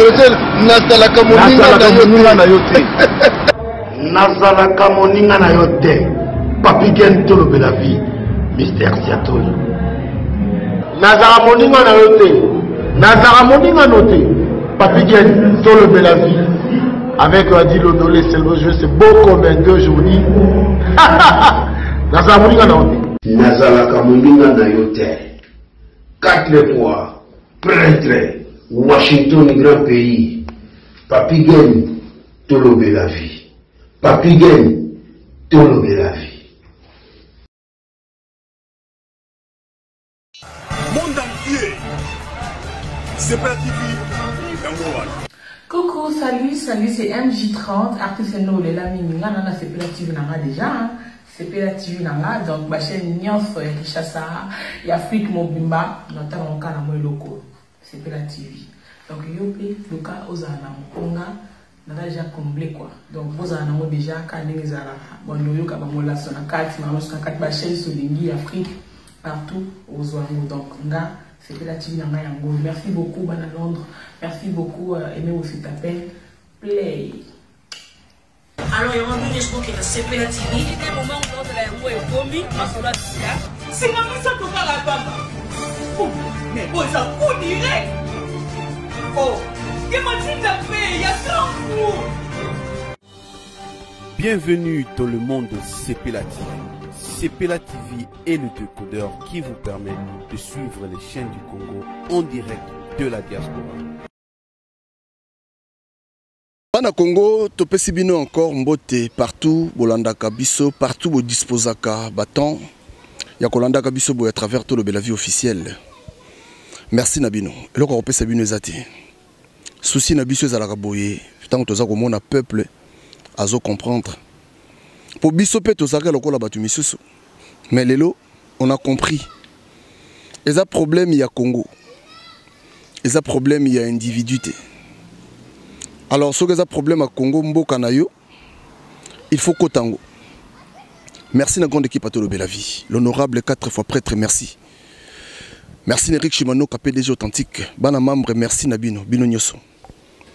l'hôtel, Nasalaka Moninga na yote. Nasalaka Moninga na yote. Papi Gento le Belavi, Mister Siatoli. Nazara Moninga na yote. Nazara Moninga na yote. Papi Gento le Belavi. Avec Adil Ondole, c'est le jeu, c'est beau comme un deux journées. Nazara Moninga na yote. Nazalaka Moninga na yote. Quatre les poids, prêtre, Washington, grand pays, Papi Gen, Tolobé la vie. Papi Gen, Tolobé la vie. Monde entier, c'est pas TV. Coucou, salut, salut, c'est MJ30. Artiste no le la mimi, là, là, c'est pas TV nara déjà. Cepa la TV nanga donc ma chaîne nyonso ya Kinshasa ya Afrique mobimba notamment kana moyo loko Cepa la TV donc yopi luka ozana mponga naraja comble quoi donc bozana mo déjà kana ngizala bondo yoka bamola sona kati na sona kati ba chaîne solingi Afrique partout ozwango donc nga Cepa la TV nanga yango merci beaucoup bana Londres merci beaucoup aimez aussi ta peine play. Alors, il y a un moment où je crois qu'il y a Cepa la TV. Il y a un moment où l'autre est où est commis, ma soeur dit là. C'est ma maison pour faire la bamba. Mais bon, ça vous dirait. Oh, il y a ma petite affaire, il y a 100 jours. Bienvenue dans le monde de Cepa la TV. Cepa la TV est le décodeur qui vous permet de suivre les chaînes du Congo en direct de la diaspora. Bana Congo, topesi bino encore mbote partout, bolanda kabiso, partout bo disposaka baton, ya kolanda kabiso bo à travers tout le belavi officiel. Merci nabino. Eloko opesa bino ezati. Souci nabiso ezalaka boye, tant toza ko mona peuple azo comprendre. Po biso pe tozaka lokola batu misusu. Mais lelo, on a compris. Eza problème ya Congo. Eza problème ya individuité. Alors, si vous avez un problème à Congo, il faut que tango. Merci à la grande équipe à Tolobé la vie. L'honorable 4 fois prêtre, merci. Merci Néric Chimano, KPDG authentique. Bana membre, merci Nabino, Bino Nyoso.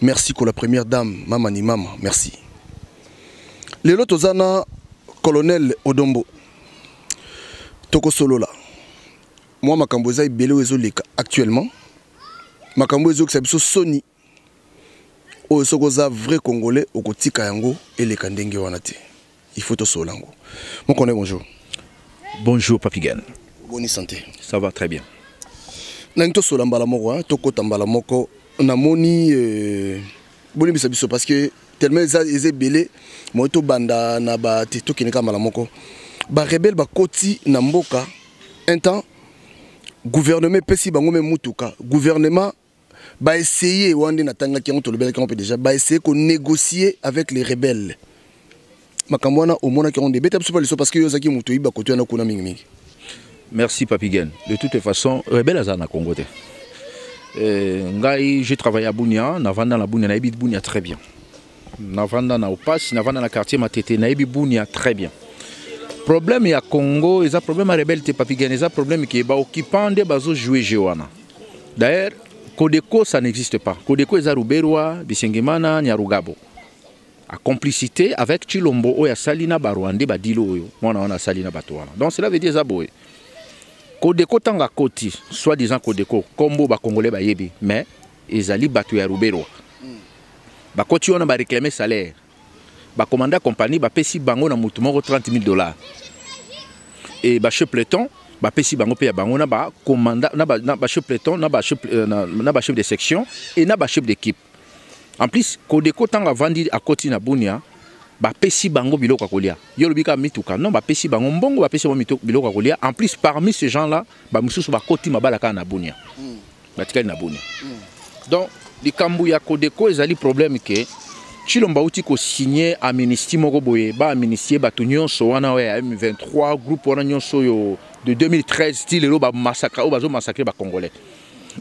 Merci pour la première dame, Mamani Mama, merci. Les Lotozana, colonel Odombo. Toko Solola. Moi, ma Kamboza est belé actuellement. Ma Kamboza est Sony. O sokoza vrai congolais au kotika yango et les kandenge wanate. Il faut to solango. Mon connaît bonjour. Bonjour Papigan. Bonne santé. Ça va très bien. Na nto solambala moko to kotambala moko na moni boni bisa biso parce que tellement ils belé mo to banda na ba te to kineka mala moko. Ba rebelle ba koti na mboka un temps gouvernement pesi bango même mutuka gouvernement va essayer Wande Natanga qui ont le bel camp déjà va essayer qu'on négocie avec les rebelles makamwana au mona qui ont des bêtes parce que yozaki mutoi ba kotu na kuna mingming. Merci Papigen. De toute façon rebelle azana Congo te ngai j'ai travaillé à Bunia navanda na Bunia na ebit Bunia très bien navanda na opas navanda na quartier Matete na ebit Bunia très bien. Problème ya Congo eza problème ya rebelle te Papigen eza problème qui ba occupande bazo jouer Joana. D'ailleurs Kodeko, ça n'existe pas. Kodeko, c'est Ruberwa, Bisengimana, Njarugabo. À complicité avec Tshilombo, il y a Salina Barouande, Badilo, on a Salina Batoua. Donc cela veut dire Zaboé. Kodeko, tanga koti, soi-disant Kodeko, Kombo, ba Congolais, ba Yebi. Mais, ils allaient battre à Ruberwa. Ba koti, on a réclamé salaire. Ba commandant compagnie, ba Pessi Bango, na Moutumoro, $30 000. Et ba chef Pleton, ba pesi bango pe ya bango na ba commandant na ba chef peloton na ba chef de section et na ba chef d'équipe. En plus Kodeko tanga vandi à côté na Bunia ba pesi bango biloko kolia. Yo lobika mituka non ba pesi bango mbongo ba pesi mituka biloko kolia. En plus parmi ces gens là ba mususu ba koti mabala ka na Bunia. Batikali na Bunia. Donc likambu ya Kodeko ezali problème ke Tshilombo uti ko signer amnistie moko boye ba amnistie ba tunyonso wana we M23 groupe wana nyonso yo de 2013 style lo ba massacre o bazo massacrer ba congolais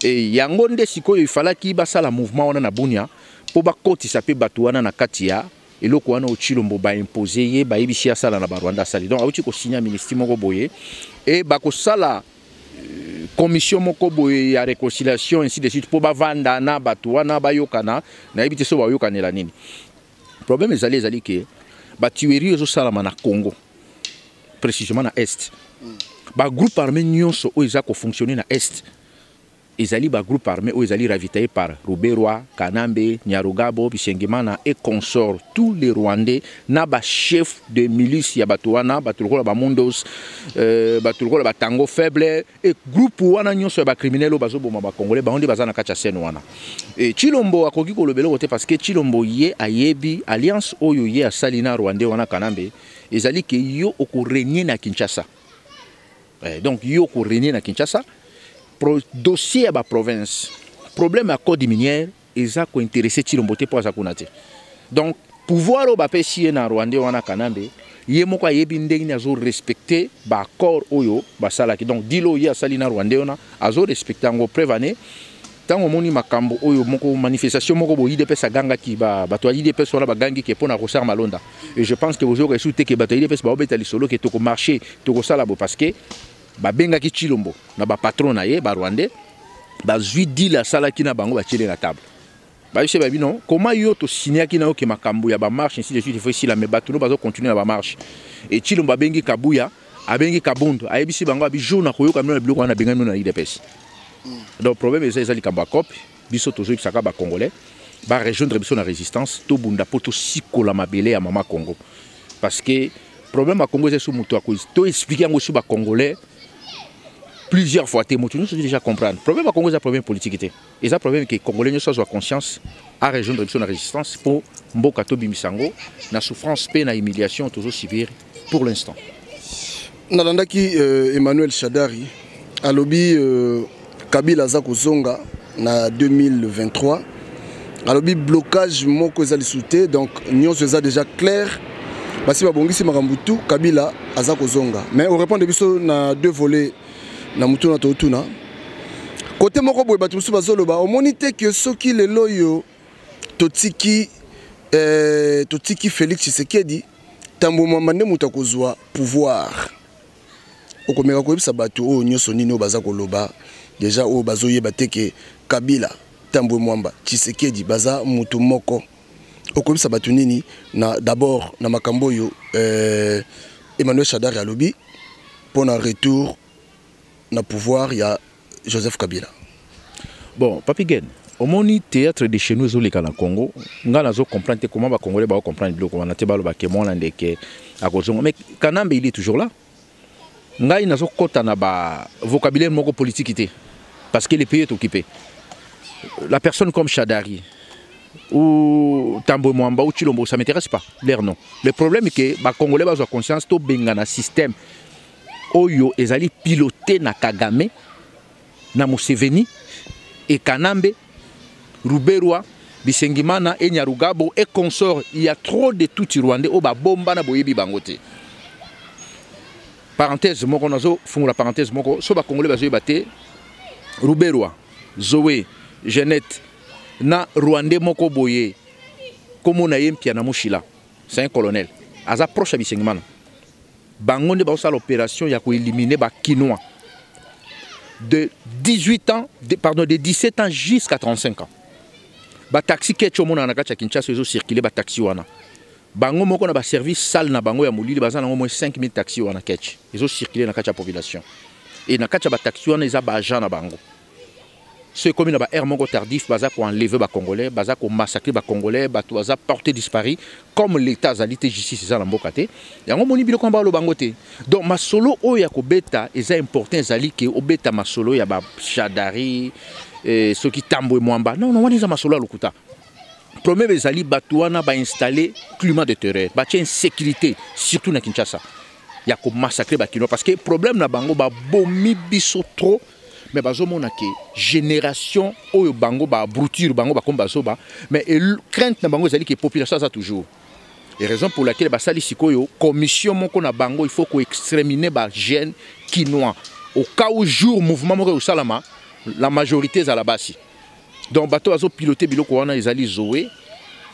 et yango nde sikoyo ifala ki ba sala mouvement wana na Bunia po ba koti sa pe batu wana na katia eloko wana o Tshilombo ba imposer ye ba yebisi ya sala na ba Rwanda sali donc uti ko signer amnistie moko boye et ba ko sala commission moko boye ya réconciliation ainsi de suite pour bavanda na batuwa na bayokana na ibite so bayokanela nini. Problème ezali ke ba tuerie ezo salama na Congo. Précisément na Est. Ba groupe armé nyonso o ezako fonctionner na Est. Ezali ba groupe armé o ezali ravitaillé par Ruberwa, Kanambe, Njarugabo, Bisengimana et consorts, tous les Rwandais na ba chef de milice ya batuwana, batulukola ba mondos, batulukola ba tango faible et groupe wana nyonso ba criminels bazo boma ba congolais ba onde bazana kacha sen wana. Et Tshilombo akoki ko lobelo wote parce que Tshilombo ye ayebi alliance oyo ye a Salina Rwandais wana Kanambe ezali ke yo okorégner na Kinshasa. Donc yo okorégner na Kinshasa. Dossier à la province, problème à code minière, et ça qui intéresse Tshilombo pour ça qu'on a dit. Donc, pouvoir au bapé si en Rwanda ou en Kanambe, il y a beaucoup de respecter l'accord oyo basalaki. Donc, dilo y a Salina Rwanda ou na, azo respecter en gros prévané. Tant au moni makambo oyo moko manifestation moko bo idp sa ganga ki ba to idp so na ba gangi ke pona rosar malonda. Et je pense que vous aurez souhaité que ba to idp ba obetali solo ke to ko marché to ko sala bo parce que babenga ki Tshilombo na ba patron na ye ba Rwandais ba zui di la sala ki na bango ba tshele na table ba yose ba bino comment yo to signer ki na o ke makambo ya ba marche ainsi de suite il faut ici la me batuno bazo continuer na ba marche et Tshilombo abengi kabuya abengi kabondo ayebisi bango abi jour na koyoka mino na biloko na benga mino na idps. Donc problème est ça les kabakop biso to zui saka ba congolais ba rejoindre biso na résistance to bunda poto sikola mabele ya mama Congo parce que problème à Congo c'est sous muto to expliquer ngo sous ba congolais plusieurs fois, nous sommes déjà comprendre. Le problème Congo, c'est un problème politique. Et ça, problème que les Congolais soient conscients à rejoindre la résistance pour Mbokato Bimisango, la souffrance, peine, la humiliation, toujours subir pour l'instant. Nalandaki Emmanuel Chadari, à lobby Kabila Zakozonga, en 2023, à lobby blocage Mokoza Lissouté, donc nous sommes déjà clair. Basi Babongi, c'est Marambutu, Kabila Zakozonga. Mais on répond à deux volets. Côté Moko, on monite que ceux qui les loyaux, Totiki Félix Tshisekedi, Tambo Mwamba Moutakozwa, pouvoir. Au Komerakoi, Sabato, Nyosonino, Bazakoloba, déjà au Bazoye Bateke, Kabila, Tambo Mwamba, Tshisekedi, Baza Moutomoko. Au Komerakoi, Sabato Nini, d'abord, Namakamboyo, Emmanuel Chadari à Lobi, pour un retour. Na pouvoir, il y a Joseph Kabila. Bon, Papi Gen, au moment où théâtre de chez nous, au Congo, nous allons comprendre comment les Congolais vont comprendre le comment mais Kanambe, il est toujours là. Nous allons comprendre le vocabulaire politique parce que le pays est occupé. La personne comme Chadari ou Tambo Mwamba ou Tshilombo, ça ne m'intéresse pas. L'air non. Le problème est que les Congolais ont conscience que y a un système. Oyo ezali piloté na Kagame, na Museveni, et Kanambe, Ruberwa, Bisengimana, et Njarugabo, et consort. Il y a trop de tout Rwandais, oba bomba na boyebi bangote. Parenthèse, moko nazo, font la parenthèse, moko, soba Congolais bazo yebate, Ruberwa, Zoé, Jeannette, na Rwandais moko boye, comme on a eu Pianamouchi là, c'est un colonel, aza proche à Bisengimana. Bangonde baosa l'opération yako éliminer ba Kinois de 17 ans jusqu'à 35 ans. Ba taxi ketcho mona na kacha Kinshasa ezo circuler ba taxi wana. Bango moko na ba service sale na bango ya molili bazana au moins 5000 taxi wana ketch. Ezo circuler na kacha population. Et na kacha ba taxi wana eza ba agent na bango. C'est comme na ba air moko tardif baza ko enlever ba congolais, baza ko massacrer ba congolais, ba to za porter disparu comme l'état zalité justice ça na mboka te. Yango moni biloko mbalo bangote. Donc masolo o ya ko beta eza important zali ke obeta masolo ya ba Chadari ceux qui Tambo Mwamba. Non non wani za masolo lokuta. Premier bezali batuana ba installer climat de terreur, ba tient sécurité surtout na Kinshasa. Ya ko massacrer ba kino parce que problème na bango ba bomi biso trop. Mais bazomona ke génération oyo bango ba abrutir bango ba komba zoba mais crainte na bango ezali ke population ça toujours et raison pour laquelle ba sali sikoyo commission moko na bango il faut ko exterminer ba jeunes kinois au cas où jour mouvement moko salama la majorité za la basi donc bato azo piloter biloko wana ezali Zoé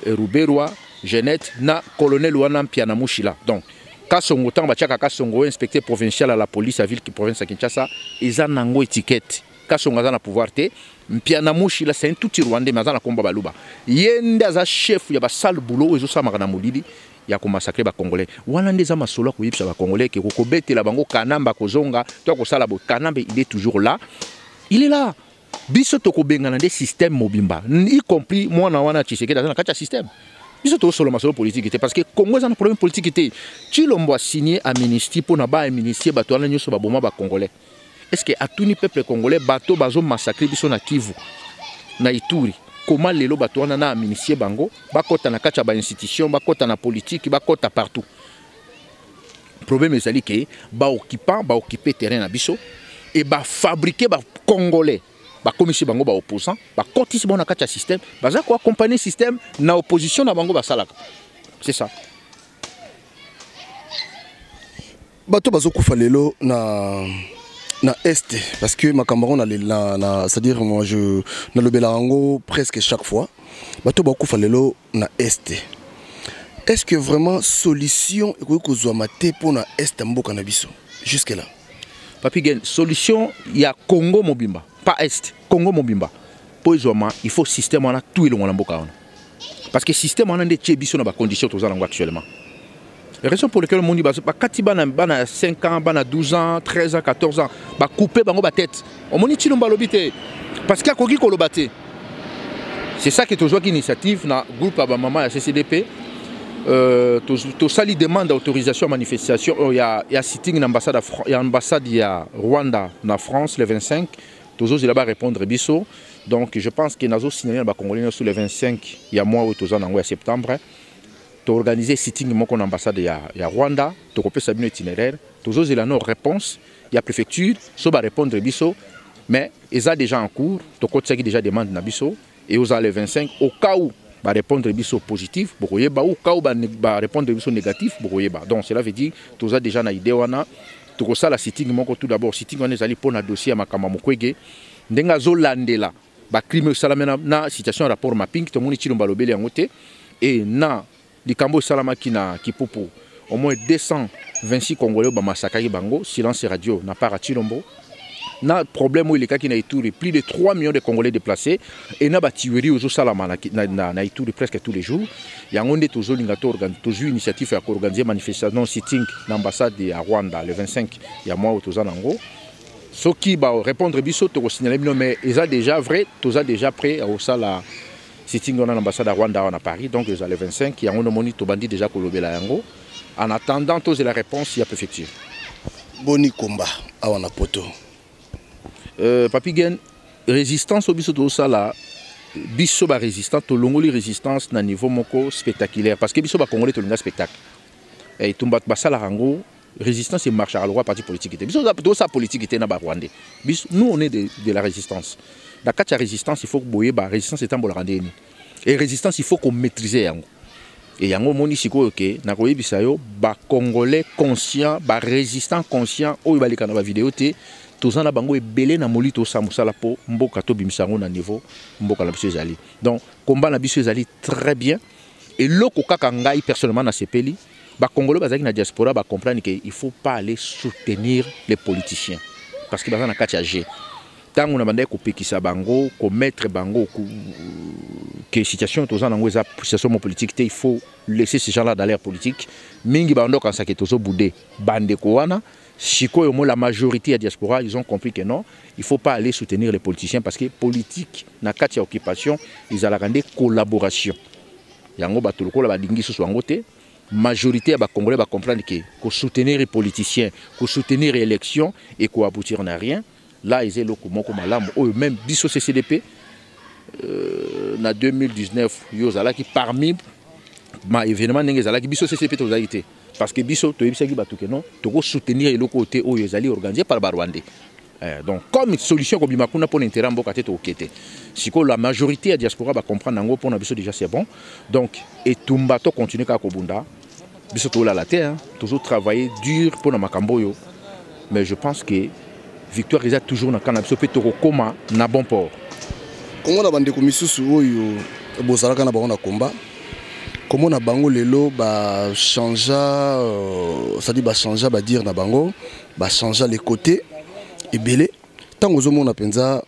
Ruberwa Jeannette na colonel wana Pianamouchi là donc Kassongo, tant que Kassongo inspecteur provincial à la police à ville qui province à Kinshasa, ils ont une étiquette. Kassongo a la pouvoir. Pianamouchi, là, c'est un tout Rwandais, mais il a un combat baluba. Il y a un chef, il y a un sale boulot, il y a un maranamolidi. Il y a un massacre des Congolais. Voilà des amas solos qui sont Congolais, qui ont bêté la bango, Kanambe, Kozonga, toi Kosalabo. Kanambe, il est toujours là. Il est là. Bisoto Kobenga, des systèmes mobimba, y compris moi, Nawana Tshisekedi, dans un système. Bisoto solo masolo politique était parce que Congo a un problème politique était. Tshilombo a signé un ministère pour n'abat un ministère bateau à l'union sur Baboma bas Congolais. Est-ce que à tout le peuple congolais bateau bazo massacré biso na Kivu, na Ituri? Comment les lobes bateau na ministère bango, bakota na kacha ba institution, bakota na politique, bakota partout. Problème est ali que ba occuper terrain à biso et ba fabriquer ba Congolais. Ba commissaire bango ba opposant ba cotis bon akacha système baza ko accompagner système na opposition na bango ba salaka. C'est ça bato bazo kufa lelo na est parce que ma Cameroun na c'est-à-dire moi je na lobela ngo presque chaque fois bato ba kufa lelo na est. Est-ce que vraiment solution ko zo maté pour na est mboka na biso jusque là? Papi gen solution ya Congo mobimba. Pas Est, Congo Mobimba. Pour les hommes, il faut système on a tout le monde. Parce que le système on a des tchébis dans les conditions actuellement. La raison pour laquelle le monde dit que a 5 ans, 12 ans, 13 ans, 14 ans, il couper la tête. On dit qu'il y parce qu'il y a des. C'est ça qui est toujours l'initiative dans le groupe de maman et CCDP. Tosali demande d'autorisation à manifestation. Il y a un sitting à l'ambassade de Rwanda, en France, le 25. Tous les là-bas répondre biso. Donc je pense que nazo signaler ba congolais sur le 25 il y a mois ou tous en septembre tu organiser sitting mon qu'on ambassade ya Rwanda tu repère sa itinéraire tous les là nos réponses il y a préfecture so ba répondre biso mais ils a déjà en cours to côté qui déjà demande na biso et aux le 25 au cas où ba répondre biso positif bokoye ba au cas où ba répondre biso négatif bokoye ba. Donc cela veut dire tous a déjà na idée wana. Tout ça, la sitting, tout d'abord, sitting, on est allé pour un dossier à Makama Mukwege. Denga Zolandela, ba crime salamena na situation rapport mapping, tout le monde tire un balobele en côté et na di Kambo Salamakina qui popo au moins 226 Congolais au massacre bango silence radio na para Tshilombo. Na problème où les cas qui na Ituri plus de 3 millions de Congolais déplacés et na ba tuerie au Salamana na Ituri presque tous les jours. Yango nde tozo lingato organiser tozo initiative ya organiser manifestation sitting na ambassade ya Rwanda le 25 ya mois au tozo nango. Ceux qui ba répondre biso to signaler non mais ils a déjà vrai tozo déjà prêt au sala sitting na ambassade ya Rwanda à Paris donc ils a le 25 yango no moni to bandi déjà kolobela yango en attendant tozo la réponse ya préfecture. Boni komba awana poto. Papigen, résistance au biso tout ça là, biso ba résistance, tout longoli résistance na niveau moko spectaculaire parce que biso ba congolais tout linga spectacle. Et tout ba ça la rango résistance et marche à droit parti politique était. Biso tout ça politique était na ba Rwandais. Biso nous on est de la résistance. Dans la résistance il faut que boyer ba résistance étant bola randé ni. Et résistance il faut qu'on maîtriser yango. Et yango moni siko ok na koyebi sayo ba congolais conscient, ba résistant conscient o ba lika na ba vidéo té. Tous en abango et belé na moli to samusala po Mbokato Bimisango na niveau Mbokala Bisesali. Donc combat na Bisesali très bien et loko kaka ngai personnellement na sepeli ba congolais bazaki na diaspora ba comprendre que il faut pas aller soutenir les politiciens parce que bazan na katia G. Tant on a bandé ko pekisa bango ko mettre bango que situation tous en angoza situation politique il faut laisser ces gens là dans l'air politique mingi bando kan saketo so boudé bande ko wana. Chico et moi, la majorité à diaspora, ils ont compris que non, il ne faut pas aller soutenir les politiciens parce que politique, na katia occupation, ils allaient rendre collaboration. Yango batuloko la badingi sous angote, majorité à Congolais va comprendre que soutenir les politiciens, que soutenir les élections et qu'on aboutir à rien. Là, ils étaient moko malam, même biso CCDP, na 2019, yo zala ki parmi ma événement n'engez zala ki biso CCDP to zaité. Parce que biso to yebisaki bato que non to soutenir le côté où ils allaient organiser par Barwandé. Donc comme solution comme bimakuna pour l'intérêt mboka te okete. Siko la majorité à diaspora va comprendre ngo pour na biso déjà c'est bon. Donc et tumba to continuer ka kobunda. Biso to la terre toujours travailler dur pour na makambo yo. Mais je pense que victoire est toujours na kana biso pe to koma na bon port. Kongo na bande ko misusu oyo bozalaka na bango na combat. Comment on a bango lelo ba changea, ça dit ba changea ba dire na bango, ba changea les côtés et belé. Tant que on a penza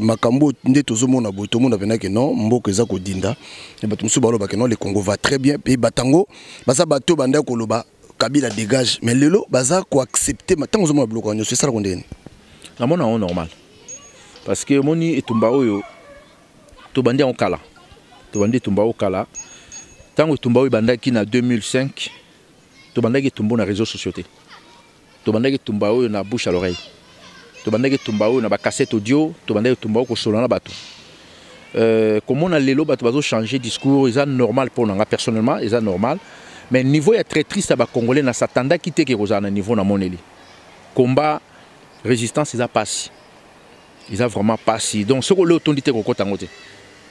makambo nde tozomo na boto mo na pena que non mboka eza ko dinda et ba tumsu balo ba que non le Congo va très bien pays batango baza bato banda ko loba Kabila dégage mais lelo baza ko accepter tant que on a bloqué on c'est ça qu'on dit. La mona on normal parce que moni etumba oyo to bande en kala to bande tumba o kala tango tumba o banda ki na 2005 to banda ki tumba na réseaux sociaux to banda ki tumba o na bouche à l'oreille to banda ki tumba o na ba cassette audio to banda ki tumba o ko solana bato comme on a lelo bato bazo changer discours c'est normal pour nanga personnellement c'est normal mais niveau est très triste ba congolais na satanda ki te ke kozana niveau na moneli combat résistance ils a passé ils a vraiment passé donc ce que l'autorité kokota ngote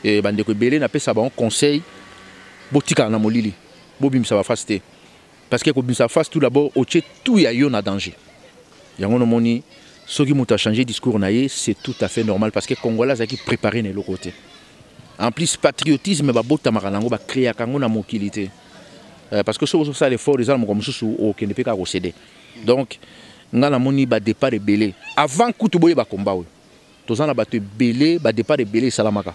et bande ko belé na pesa ba on conseil botika na molili bobim ça va faster parce que ko bim ça fasse tout d'abord au tché tout ya yo na danger yango no moni ce qui muta changer discours naé c'est tout à fait normal parce que congolais za ki préparer ne le côté en plus patriotisme ba bota makalango ba créer kango na mokilité parce que so ça l'effort des armes comme sous au kenepé ka céder donc ngala moni ba départ belé avant kutu boye ba combat tozana ba te belé ba départ belé salamaka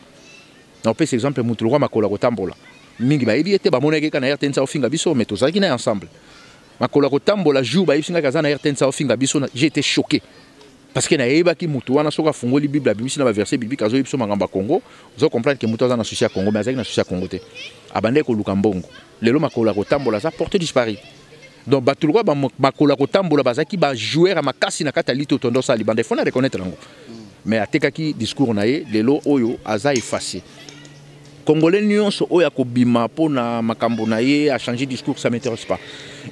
on peut cet exemple mutu roi makola ko tambola mingi ba ebiete ba moneke kana ya tensa ofinga biso mais tozana ki na ensemble makola ko tambola jour ba efinga kazana ya tensa ofinga biso j'étais choqué parce que na eba ki mutu wana soka fungo li bible bimisi na ba verset biblique azo biso mangamba Congo vous comprendre que mutu azana associé à Congo mais azaki na associé à Congo te abande ko luka mbongo lelo makola ko tambola ça porte disparu donc bato roi ba makola ko tambola bazaki ba joueur makasi na katalito tondo sali bande fona reconnaître lango mais atekaki discours nae lelo oyo aza effacé Congolais nyonso oyo akobima pona makambo nae a changer discours ça m'intéresse pas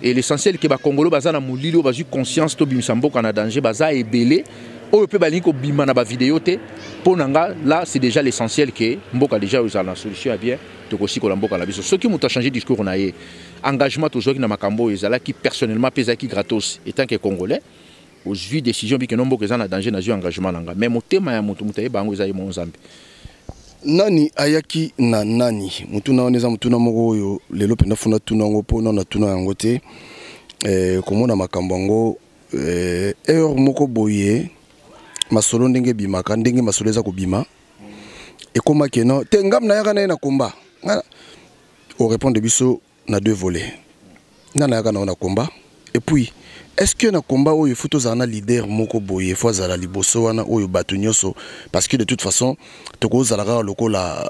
et l'essentiel que ba Congolo baza na molilo bazu conscience to bimisa mboka na danger baza ebelé oyo pe balingi kobima na ba vidéo te pona nga là c'est déjà l'essentiel que mboka déjà usa la solution à bien to kosiko la mboka la biso ce qui muta changer discours nae engagement toujours na makambo ezala ki personnellement pesa ki gratos étant que Congolais aux yeux décision bi que nombo que ça na danger na yeux engagement nanga mais motema ya mutu mutaye bango ezali mon zambi nani ayaki na nani mutuna oneza mutuna moko yo lelo penda funa tunango pona na tuna yango te komona makambo ngo erreur moko boye masolo ndenge bimaka ndenge masolo eza kobima ekoma keno te ngam na yaka na na komba on répond biso na deux volets nana yaka na komba et puis est-ce que na combat où il faut tozana leader moko boye fois za la liboso wana oyo bato nyoso parce que de toute façon tokoza la lokola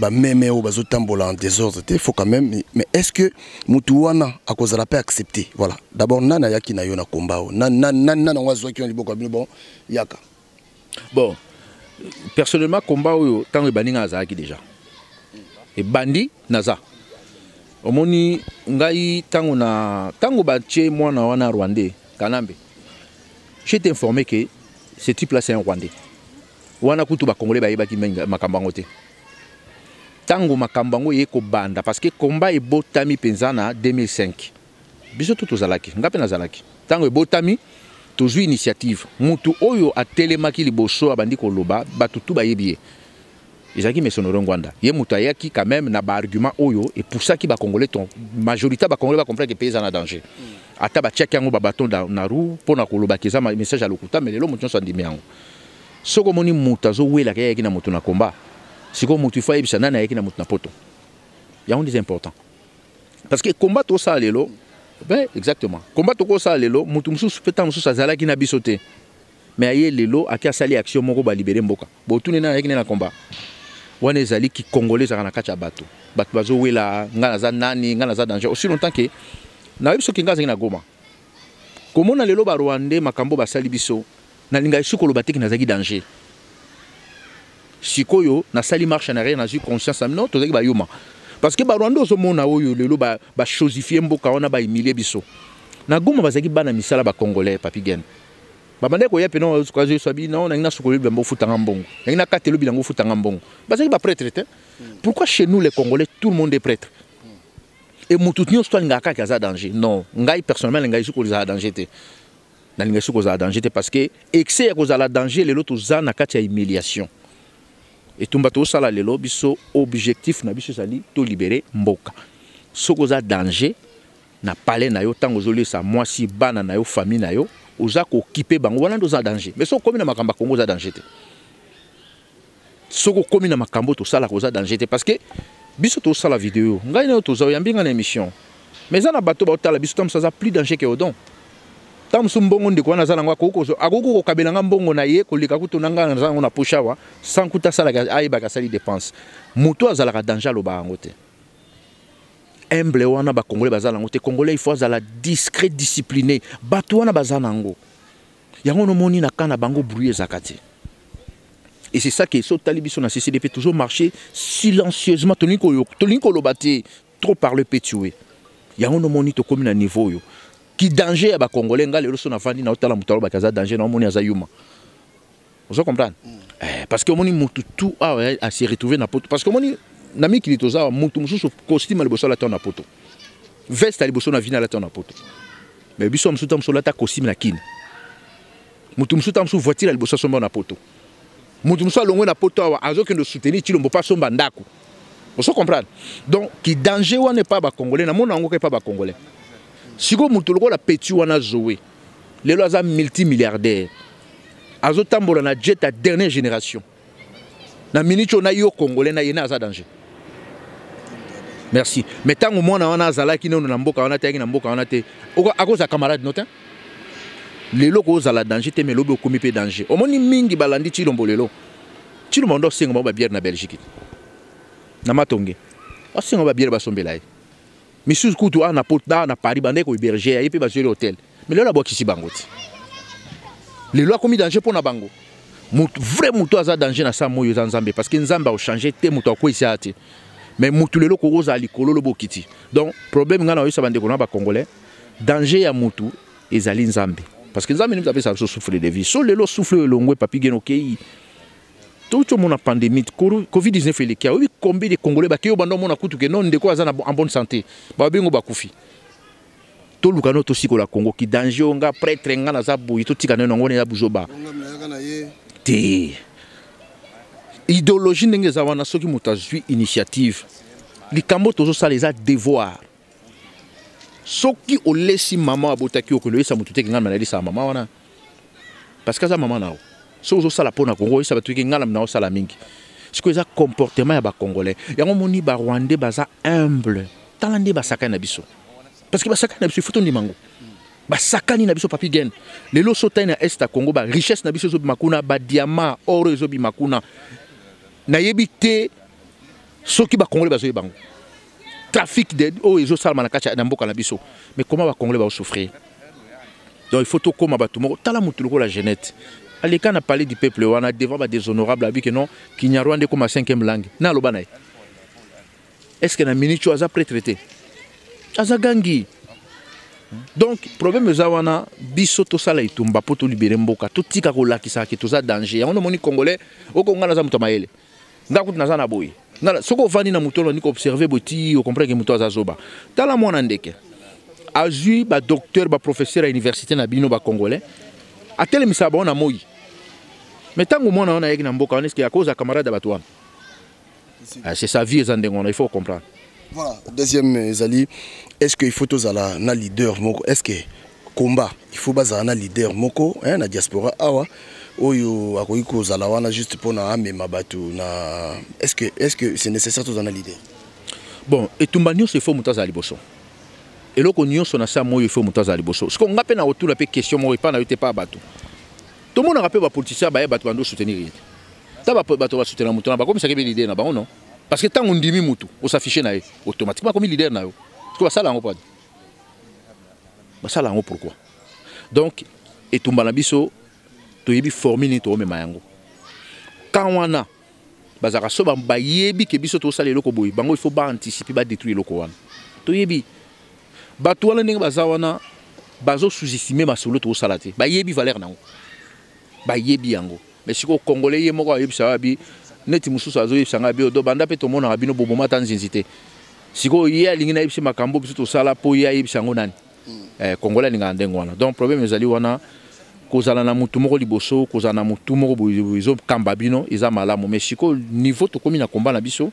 ba meme o bazo tambola en désordre il faut quand même mais est-ce que mutu wana akozala pe accepter voilà d'abord nana yaki na yo na combat nana wazo ki on liboko bon yaka bon personnellement combat oyo tango baninga azaki déjà et bandi naza omoni ngai tango na tango batie mwana wana rwandais Kanambe j'étais informé que ce type là c'est un rwandais wana kutu ba congolais ba yebaki makambango te tango makambango yeko banda parce que combat e botami penzana 2005 biso tout ozalaki ngape nazalaki tango e botami tozwi initiative mutu oyo atelemaki liboso abandi koloba batutu ba yebie ezaki mesonoron Rwanda ye mutayaki quand même na ba argument oyo et pour ça ki ba congolais ton majorité ba congolais ba comprendre que pays en danger ata ba check yango ba baton na rue pona koloba keza message à lokuta mais lelo mutu so ndimi yango soko moni mutazo wela ka yaki na mutu na combat siko mutu fa yebisa nana yaki na mutu na poto yango des important parce que combat to ça lelo ben exactement combat to ko ça lelo mutu mususu peta mususu azala ki na bisote mais aye lelo akia sali action moko ba libérer mboka bo tune na yaki na combat wana ezali ki congolais za kana kacha bato bato bazo wela ngana za nani ngana za danger aussi longtemps que na biso ki ngaza na Goma komona lelo ba Rwandais makambo ba sali biso na linga isuko lo batiki na zaki danger sikoyo na sali marche na rien na ju conscience amno to zaki ba yuma parce que ba Rwandais zo mona oyo lelo ba chosifier mboka wana ba humilier biso na Goma ba zaki bana misala ba congolais papigen babande ko yepe no kwa zo sabi non na sokoli bambo futanga mbongo na kate lobi ngo futanga mbongo bazaki ba prêtre te pourquoi chez nous les congolais tout le monde est prêtre et mututnyo sto ngaka kaza danger non ngai personnellement ngai sokoli za danger te na ngai sokoli za danger te parce que excès ya kozala danger les lotos za na kate ya humiliation et tout le lelo biso objectif na biso sali to libérer mboka soko za danger na palais na yo tango zoli sa moi si bana na yo famille na yo oza ko kipe bango wana ndoza danger mais soko komi na makamba kongo za danger te soko komi na makambo to sala koza danger te parce que biso to sala vidéo ngai na to za yambinga na émission mais ana bato ba otala biso tam ça plus danger que odon tam sumbongo ndiko wana zala ngwa kokozo akoko kabelanga mbongo na ye kolika kutunanga na zango na pushawa sans kuta sala ay ba kasali dépense muto azala ka danger lo ba ngote emble wana ba congolais bazala ngote congolais il faut azala discret discipliné bato wana bazana ngo yango no moni na kana bango bruyer zakati. Et c'est ça qui est sur Talibiso na CCDP toujours marché silencieusement tolinko lobati trop par le pétué yango no moni to komi na niveau yo qui danger à ba congolais ngale loso na fandi na otala mutalo ba kaza danger na moni azayuma vous comprenez parce que moni mutu tout a se retrouver na poto parce que moni nami qui litoza mutu mususu costume le boso la ton na poto veste ali boso na vina la ton na poto mais biso musuta musola ta costume na kin mutu musuta musu voiture ali boso somba na poto mutu musu longo na poto azo que de soutenir Tshilombo pas somba ndako vous comprenez donc qui danger wa n'est pas ba congolais na mona ngo pas ba congolais. Si vous avez la petite wana Zoé, les lois sont multimilliardaires. Azotambo la jet à dernière génération. Na minute on a eu congolais na yena za danger. Merci. Mais tant au moins on a zala qui nous n'amboka on a tegi n'amboka on a te. À cause à camarade notin. Les locaux zala danger te mais lobo komi pe danger. Au moins mingi balandi Tshilombo lelo. Tshilombo ndo singo ba bière na Belgique. Na matonge. O singo ba bière ba sombelaye. Mais si vous avez un apport à Paris, vous avez hébergé, vous avez l'hôtel. Mais là, vous avez un hôtel. Les lois commis danger pour Nabango. Vrai mouton a danger dans sa mouille en Zambie. Parce que Nzamba a changé, tes moutons quoi ici à te. Mais mouton le corosa à l'icolo le bokiti. Donc, problème, nous avons eu ça dans le Congolais. Danger à mouton et Zali Nzambie. Parce que Nzambie nous a fait ça souffler de vie. Sur les lois soufflent longue, papi genokei. Tout le monde a pandémie, Covid-19, il y a eu combien de Congolais qui ont en bonne santé. Tout le monde aussi la Congo qui danger, on a prêt train à Zabou, tout le monde est à Boujoba. Idéologie n'est pas une initiative. Les Cambodges ont ça les a devoir. Ceux qui ont laissé maman à Botaki au Congolais, ça m'a tout dit que maman a maman. Parce que ça maman a. Si vous avez un Congolais, vous avez un comportement Congolais. Vous avez un Rwandais humble. Vous avez un parce que il faut allez, quand on a parlé du peuple, on a devant des honorables à que non, qu'il n'y a Rwanda comme ma cinquième langue. Est-ce que la ministre a pré-traité? Azagangi. Donc, le problème, c'est que bisoto sala itumba poto libéré mboka, tout tika kola ki sa ki toza danger. On a moni congolais, au Congo na za mutamaele. Ndakut na za na boy. Na soko vani na mutolo ni ko observer boti, on comprend que muto azazoba. Tala mwana ndeke. Azui ba docteur ba professeur à université na bino ba congolais. A tel misaba on a moyi. Mais tant que moi on a eu un mboka, on est à cause de camarades Batoua. C'est sa vie, il faut comprendre. Voilà, deuxième Zali, est-ce qu'il faut tous aller un leader moko? Est-ce que combat, il faut baser un leader moko, hein, la diaspora awa, oyo akoiko zalawana juste pour na amema batu na. Est-ce que c'est nécessaire tous un leader? Bon, et tout manion se faut mutaza liboso. Et là, on a ça, il faut monter à l'Ibosso. Ce qu'on rappelle, on a la question, on n'a pas battu. Tout le monde rappelle les politiciens, ils vont soutenir. Ils vont soutenir les gens. Comme ça, il y a l'idée, non? Parce que tant qu'on dit que on s'affiche, automatiquement, comme leader, on va ça là, on va ça là, on pourquoi? Donc, et tout le monde, il faut former les gens. Quand on a, il faut anticiper, détruire les gens. Batouala n'est pas zawana, baso sous-estimé ma solo trop salaté. Bayebi valère nao, bayebi yango. Mais si au Congolais y est moko yebi sabi, neti musu sazo yebi sangabi odo banda pe tomo na abino bobo matan zinzite. Si au yé lingina yebi se makambo biso to sala po yé yebi sangonani. Congolais n'ingandengwana. Donc problème ezali wana kozala na mutu moko liboso kozana mutu moko bozo kambabino eza malamu mais siko niveau to komi na combat na biso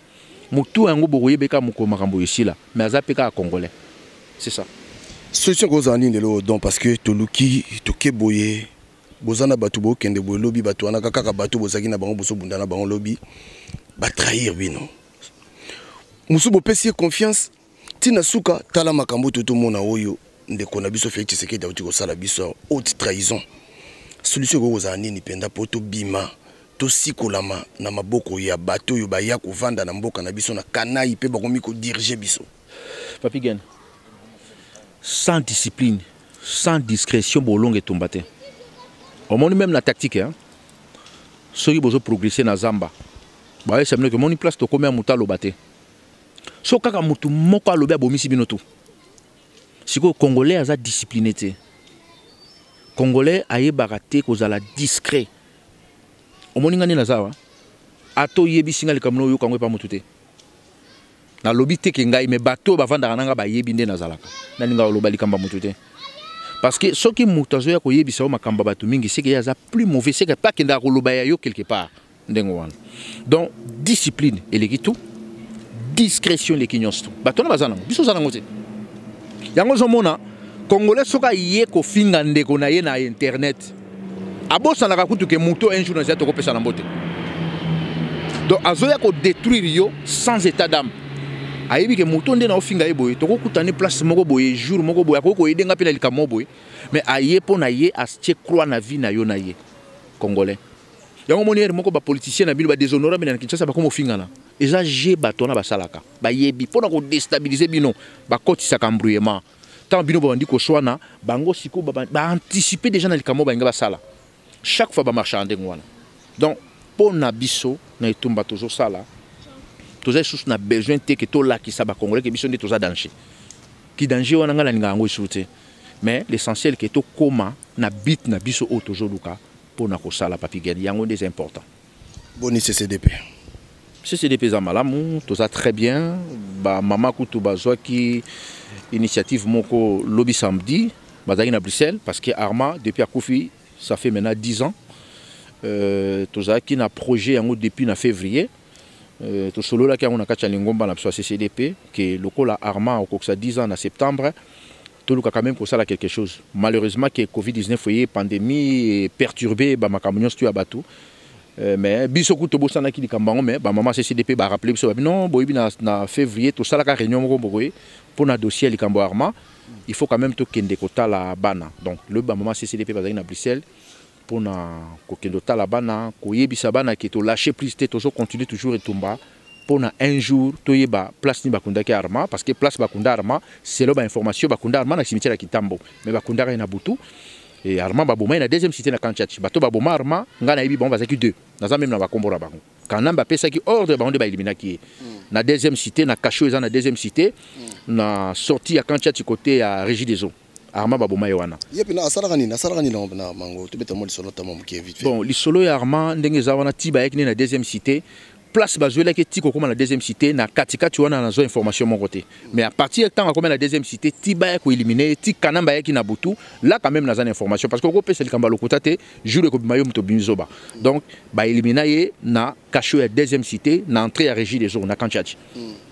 mutu yango bokoyebeka muko makambo yesila mais azapeka congolais c'est ça c'est sûr kozani ndelo don parce que toluki tokeboye bozana batu bokende bo lobby batu wana kaka batu bozaki na bango boso bundana bango lobby ba trahir bino musubo pesier confiance tina suka tala makambo toto mona oyo ndekona biso Félix Tshisekedi dauti ko sala biso haute trahison solution ko kozani ni penda poto bima to sikolama na maboko ya bato yo baya ko vanda na mboka na biso na kanai pe bakomi ko diriger biso papigen sans discipline sans discrétion bolonge tombate au monde même la tactique hein ceux qui bozo progresser na zamba ba c'est que mon place to comme mutalo baté so kaka mutu moko alobe bomisi binoto siko congolais aza discipliné té congolais aye baraté kozala discret omoninga ni nazawa ato yebi singali kamno yo kangwe pa mutu té na lobi té ke ngai me bato bavandaka nanga ba yebi ndé nazalaka na ninga olobali kamba mutu té parce que ce qui moutazo ya ko yebisa o makamba bato mingi c'est que yaza plus mauvais c'est que pas kenda koloba ya yo quelque part ndengo wana donc discipline eleki tout discrétion eleki nyonso tout bato na bazana biso zana ngote yango zomona congolais soka yé ko finga ndeko na ye na internet abosa na kakutu ke muto un jour na zato ko pesa na mbote donc azoya ko détruire yo sans état d'âme ayebi ke muto ndena ofinga yeboye to ko kutane place moko boye jour moko boye ko ko yede ngapela likamo boye mais aye pona ye asche croire na vie na yo na ye congolais yango monier moko ba politicien na bilu ba déshonorer na Kinshasa ba ko mofinga na eza je batona ba salaka ba yebi pona ko déstabiliser bino ba kotisa ka mbrouillement tant bino ba ndiko shwana bango siko ba anticiper déjà na likamo ba nga ba sala chaque fois ba marchander ngwana donc pona biso na etumba toujours sala tous sous na besoin té que to la qui saba congolais que biso tous a danger qui danger wana ngala ninga ngo souté mais l'essentiel que to koma na bit na biso o toujours luka pona ko sala papi gel yango des important boni CCDP CCDP za malamu tous a très bien ba mama kutu bazwa ki initiative moko lobby samedi bazaki na Bruxelles parce que Arma depuis Akoufi ça fait maintenant 10 ans tous a ki na projet yango depuis na février tout solo là qui on a catché l'ingomba na CCDP que loko la Arma au coxa 10 ans en septembre tout le cas quand même pour ça là quelque chose malheureusement que Covid-19 foyer pandémie perturbé ba makamnyo stu abatu mais biso kuto bosana ki likambango mais ba mama CCDP ba rappeler biso non boyibi na février tout ça là ka réunion moko bokoy pour na dossier likambo Arma il faut quand même tout kende kota la bana donc le ba mama CCDP bazaki na Bruxelles pour na kokendo tala bana koyebisa bana ke to lâcher prise té toujours continuer toujours et tomba pour na un jour toyeba place ni bakunda ki Arma parce que place bakunda Arma c'est là ba information bakunda Arma na cimetière ya Kitambo mais bakunda ka na Butu et Arma baboma na deuxième cité na Kanchachi bato baboma Arma nga na yebi bon bazaki deux na za même na bakombora bango Kanambe pesa ki ordre ba onde ba eliminer ki na deuxième cité na Kasho eza na deuxième cité na sortie ya Kanchachi côté ya Régie des eaux Arma baboma yowana. Yepi na asaragani na mango to beta mo lisolo tamam ki vite fait. Bon, lisolo ya Arma ndenge za wana tiba yekne na deuxième cité, place bazuela ke tiko koma na deuxième cité na katika tu wana na zo information mon côté. Mais à partir tant comme na deuxième cité tiba yek éliminer ti Kanamba yek na Butu, là quand même na za information parce que ko pese likamba lokota te jour ko bimayo mto bimizoba. Donc ba éliminer na Kasho ya deuxième cité na entrée à Régie des eaux na Kanchachi.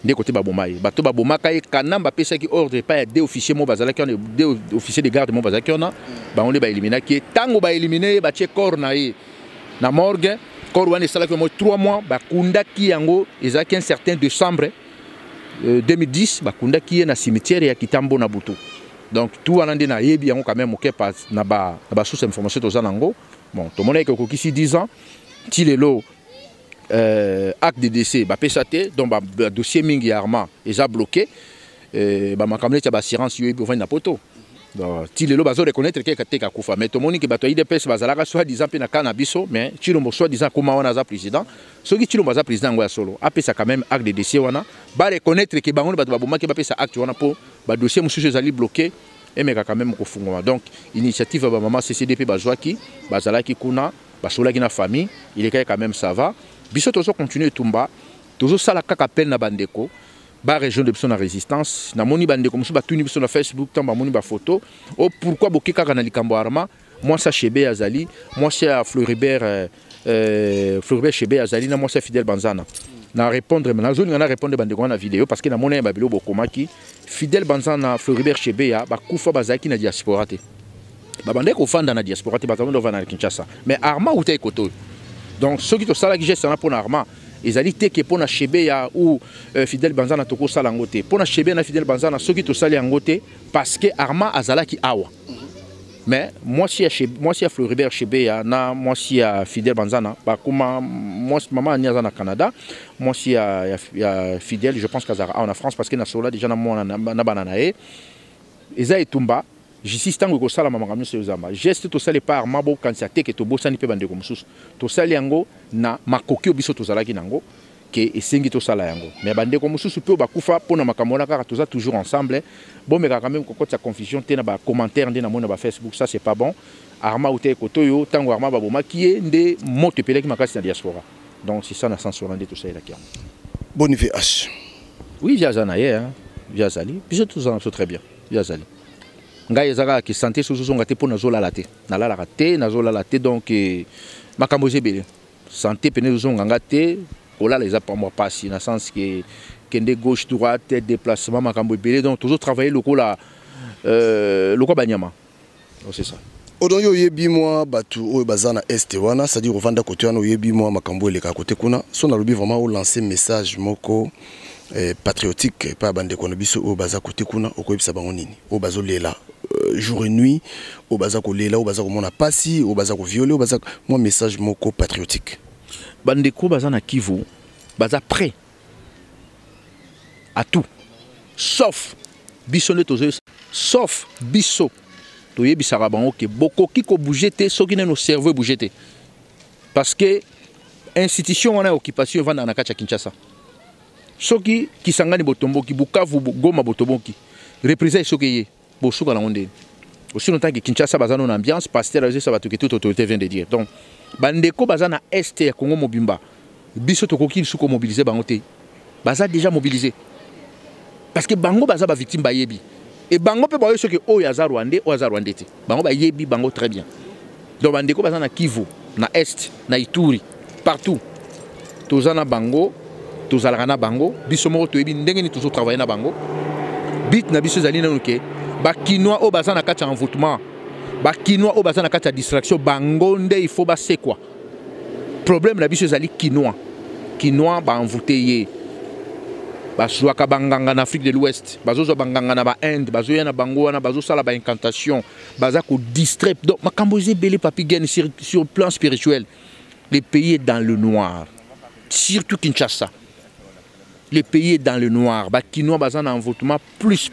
Des côtés babomaye bato babomaka e Kanamba pesa ki ordre pa ya deux officiers mo bazala ki deux officiers de garde mo bazala ki ona ba onde ba éliminer ki tango ba éliminer ba che corps na e na morgue corps wana sala ki mo 3 mois ba kunda ki yango ezaki un certain décembre 2010 ba kunda ki na cimetière ya Kitambo na Butu donc tout alande na yebi yango quand même oké pas na ba source information to zanango bon to mona ki kokisi 10 ans ti lelo acte de décès ba pesate donc ba dossier mingi Arma eza bloqué ba makamle tia ba assurance yo pour na poto donc ti lelo bazo reconnaître que ka teka kufa mais to moni ke bato ide pes bazalaka soit disant pe na cannabis mais Tshilombo soit disant comment wana za président so ki Tshilombo za président ngwa solo a pesa quand même acte de décès wana ba reconnaître ke bango bato ba boma ke ba pesa acte wana po ba dossier mususu ezali bloqué et mais quand même ko fungwa donc initiative ba mama CCDP bazwa ki bazala ki kuna basola ki na famille il est quand même ça va biso toujours continuer tumba toujours ça la kaka peine na bandeko ba région de biso na résistance na moni bandeko musu ba tuni biso na Facebook tamba moni ba photo o pourquoi boki kaka na likambo Arma moi ça Chebe Azali, moi c'est Floribert Chebe Azali, moi c'est Fidel Banzana. Na répondre maintenant, je vais répondre dans la vidéo parce que dans mon avis, il y a Fidel Banzana, Floribert Chebe, il y a Bazaki na diaspora. Babandek au fan dans la diaspora, tu vas dans Kinshasa. Mais Arma ou t'es koto. Donc ceux qui te salent qui gèrent pour Arma, ils allaient t'es pour na Chebeya ou Fidel Banzana toko salangote. Pour na Chebeya na Fidel Banzana, ceux qui te salent angote parce que Arma azala qui awa. Mais moi si à Floribert Chebeya, na moi si à Fidel Banzana, bah comment moi maman aniasa na Canada, moi si à Fidel, je pense qu'azara en France parce que na sola déjà na moi na bananae. Eza etumba. J'insiste tant que ça la maman ramène ses amas. Geste tout ça les par mabo quand c'est attaqué tout beau ça n'y peut pas de comme sous. Tout ça les ango na makoki obiso tout ça là qui n'ango que et singi tout ça là ango. Mais bande comme sous peut bakufa pour na makamona car tout ça toujours ensemble. Bon mais quand même quand ça confusion t'es na bas commentaire t'es na mon na bas Facebook ça c'est pas bon. Arma ou t'es kotoyo tango arma babo ma qui est des mots te pelé qui m'accuse la diaspora. Donc si ça na sans sortir tout ça là qui. Bonne vie H. Oui Jazanaye hein Jazali puis tout ça on se très bien Jazali. Ngai zaka ki santé sous son gâté pour na zola laté na la raté na zola laté donc makamboze bele santé pene son gâté ola les a pas moi pas si dans sens que kende gauche droite déplacement makambo bele donc toujours travailler loko banyama donc c'est ça odoyo yebi moi batu oyo bazana est wana c'est à dire Rwanda côté wana yebi moi makambo le ka côté kuna so na lobi vraiment au lancer message moko patriotique pas bande konobiso au baza côté kuna okoyebisa bango nini au bazo lela jour et nuit au baza ko lela au baza ko mona pasi au baza ko violer au baza moi message moko patriotique bande ko baza na Kivu baza prêt à tout sauf biso ne tozo sauf biso toyebisa bango ke bokoki ko bouger te soki ne no cerveau bouger te parce que institution on a occupation vanda na kacha Kinshasa. Ceux qui sont en Botomboki, Bukavu, Goma, Botomboki, représentent ceux qui sont en Onde. Aussi longtemps que Kinshasa a une ambiance, Pasteur a dit que toute autorité vient de dire. Donc, Bandeko Bazana Est et Congo Mobimba, Bissotokoki, ils sont mobilisés, Bangote. Baza déjà mobilisé. Parce que Bango Baza est victime de Yebi. Et Bango peut parler ceux qui sont Yaza Rwandais, Oyaza Rwandais. Bango Yebi, Bango très bien. Donc, Bandeko Bazana Kivu, na Est, na Ituri, partout. Tozana Bango. Tous allant Bango, bisomoro tu es bien dégagé, tous travaillent na Bango. Bit na biso zali na nuke, bakinoa au bazar na kacha envoûtement, bakinoa au bazar na kacha distraction. Bango nde il faut baser quoi. Problème na biso zali kinoa, kinoa ba envoûté yé, basoa kabanganga na Afrique de l'Ouest, basoa banganga na ba Inde, basoa na Bango na basoa sala ba incantation, basoa ko distrait. Donc ma Cambodge belle papigène sur plan spirituel, le pays est dans le noir, surtout Kinshasa. Le pays est dans le noir. Bakinois basant un votement plus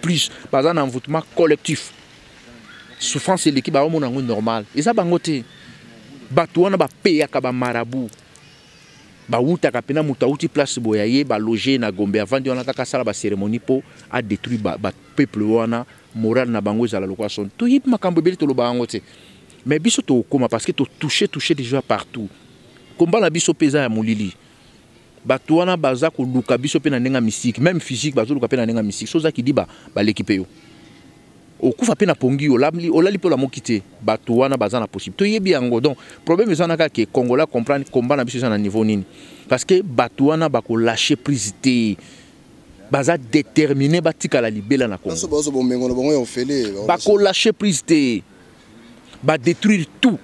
basant un votement collectif. Souffrance c'est l'équipe au monde normal. Et ça bangoté. Batouana ba paye akaba marabout. Ba outa kapena mutauti place boyaye ba loger na Gombe avant de on aka sala ba cérémonie po a détruire ba peuple wana moral na bango za la location. Tout yip makambo beli to lo bangoté. Mais biso to koma parce que to toucher des joueurs partout. Combat la biso pesa ya molili. Batouana baza ko luka biso pe na ndenga mystique même physique bazo luka pe na ndenga mystique soza ki diba ba l'équipe yo okufa pe na pongi yo lamli olali pe la mokité batouana baza na possible to yebi yango donc problème ezana ka ke kongola comprendre combat na biso na niveau nini parce que batouana ba ko lâcher prise té baza déterminé batika la libela na Kongo bazo bo mengo bango yo fele ba ko lâcher prise té ba détruire tout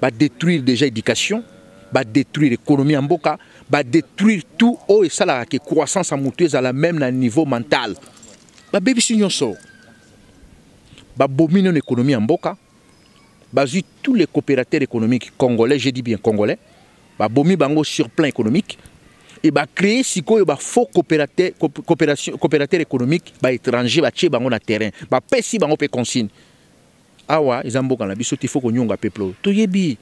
ba détruire déjà éducation ba détruire l'économie en Mboka. Bah détruire tout haut et ça la croissance à monter à la même niveau mental. Bah baby signon sort. Bah bomine l'économie en Mboka. Bah tous les coopérateurs économiques congolais, je dis bien congolais. Bah bomine bango sur plan économique et bah créer si quoi bah faux coopérateurs économiques bah étrangers bah tchè bango na terrain. Bah pèsi bango pe consigne. Ah ouais ils en Mboka la biso tifo ko nyonga peuple. To yebi.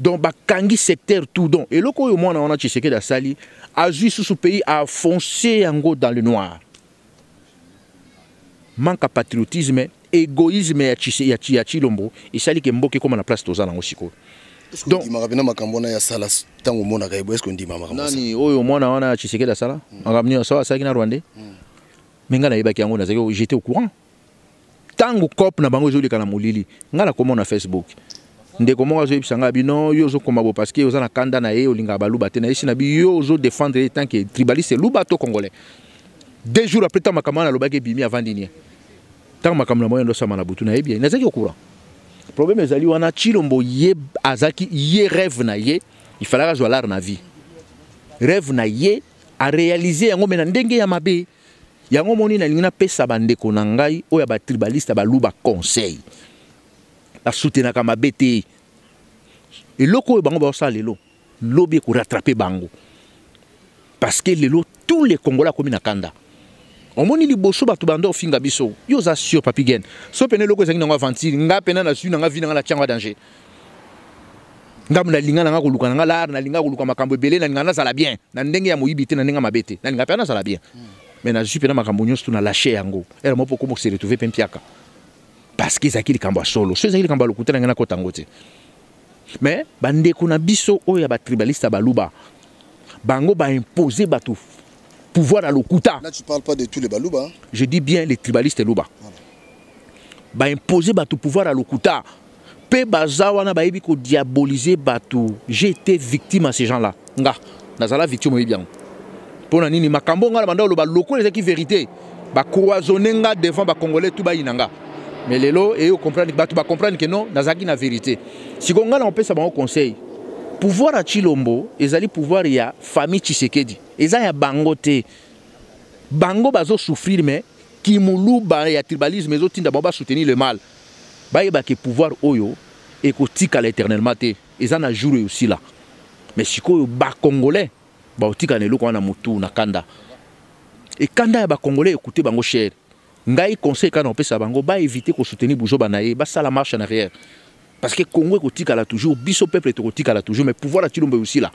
Donc bakangi secteur tout donc et loko yo mwana wana Tshisekedi da sali azui sous ce pays a foncé yango dans le noir. Manque à patriotisme, égoïsme ya Tshilombo et sali ke mboke comme na place tozana ngosiko. Donc marabena makambona ya sala tango mona kaibo est-ce qu'on dit mama makambona. Nani oyo mwana wana Tshisekedi da sala ngamni so asaki na Rwanda. Menga na ibaki yango na zeko j'étais au courant. tango cop na bango joli kana molili ngala comment na Facebook ndeko moko azo bisanga bino yo zo komabo parce que ozana kanda na ye olinga baluba tena ici na bi yo zo défendre tant que tribaliste lubato congolais. 2 jours après tant makamana lobake bimi avant dinier tant makamana moyo ndo sama na butu na ye bien nazaki okura problème ezali wana Tshilombo ye azaki ye rêve na ye il fallait que je l'arme na vie rêve na ye a réaliser yango mena ndenge ya mabe yango moni na lingina pesa bandeko na ngai oya ba tribaliste ba luba conseil la soutenir comme bête et loko bango ba ça lelo lobie ko rattraper bango parce que lelo tous les congolais comme na kanda on moni liboso bato bando finga biso yo za sur papigen so pene loko zangi na ventile nga pena na su na vi na la tianga danger ngam na linga na ko luka na la na linga ko luka makambo belé na ngana sala bien na ndenge ya moyibité na ndenge mabete na linga pena sala bien mais na su pena makambo nyo stu na lâcher yango elle mo poko mo se retrouver pempiaka parce que Zakili Kamba solo, ceux qui Kamba lokuta ngana ko tangote. Mais bande ko na biso oya ba tribaliste baluba. Bango ba imposer batou pouvoir à lokuta. Là tu parles pas de tous les baluba. Je dis bien les tribalistes luba. Ba imposer batou pouvoir à lokuta. Pe bazawa na ba yebi ko diaboliser batou. J'ai été victime à ces gens-là. Nga, nazala victime oyi bien. Pona nini makambo ngala banda loba loko les qui vérité. Ba croisonner nga devant ba congolais tout ba inanga. Mais les lots, ils comprennent que non, Nazaki na vérité. Si on a un peu de conseil, pouvoir à Tshilombo, ils allaient pouvoir y a famille Tshisekedi. Ils allaient à Bangote. Bango bazo souffrir, mais qui moulou y a tribalisme, mais ils d'abord soutenir le mal. Bah, il y a que pouvoir oyo et qu'on tique à l'éternellement. Ils en a joué aussi là. Mais si on a un Congolais, bah on tique à l'élo qu'on a moutou na Kanda. Et Kanda y a un Congolais écouter Bango cher. Ngai conseil quand on peut sabango ba éviter qu'on soutenir bourgeois banaye ba ça la marche en arrière parce que Congo ekotika la toujours biso peuple ekotika la toujours mais pouvoir la Tshilombo aussi là